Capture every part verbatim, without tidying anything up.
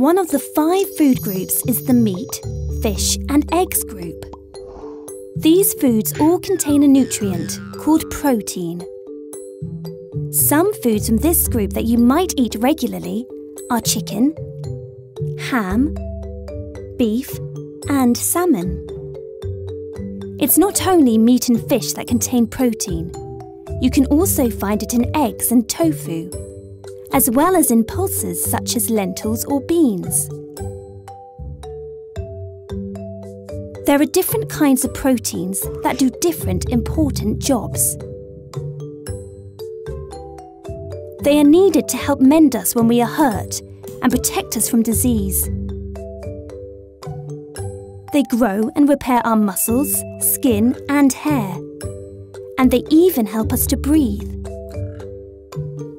One of the five food groups is the meat, fish and eggs group. These foods all contain a nutrient called protein. Some foods from this group that you might eat regularly are chicken, ham, beef and salmon. It's not only meat and fish that contain protein. You can also find it in eggs and tofu, as well as in pulses such as lentils or beans. There are different kinds of proteins that do different important jobs. They are needed to help mend us when we are hurt and protect us from disease. They grow and repair our muscles, skin and hair. And they even help us to breathe.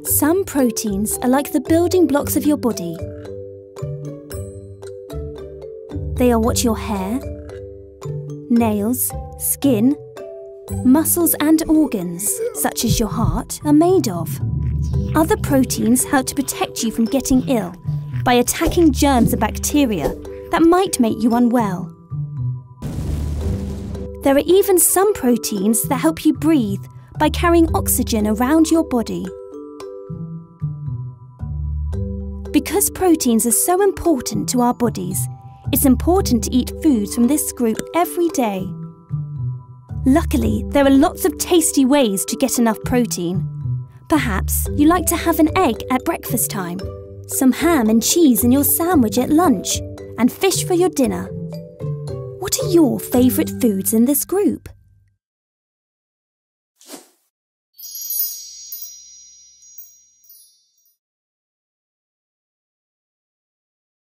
Some proteins are like the building blocks of your body. They are what your hair, nails, skin, muscles and organs, such as your heart, are made of. Other proteins help to protect you from getting ill by attacking germs and bacteria that might make you unwell. There are even some proteins that help you breathe by carrying oxygen around your body. Because proteins are so important to our bodies, it's important to eat foods from this group every day. Luckily, there are lots of tasty ways to get enough protein. Perhaps you like to have an egg at breakfast time, some ham and cheese in your sandwich at lunch, and fish for your dinner. What are your favourite foods in this group?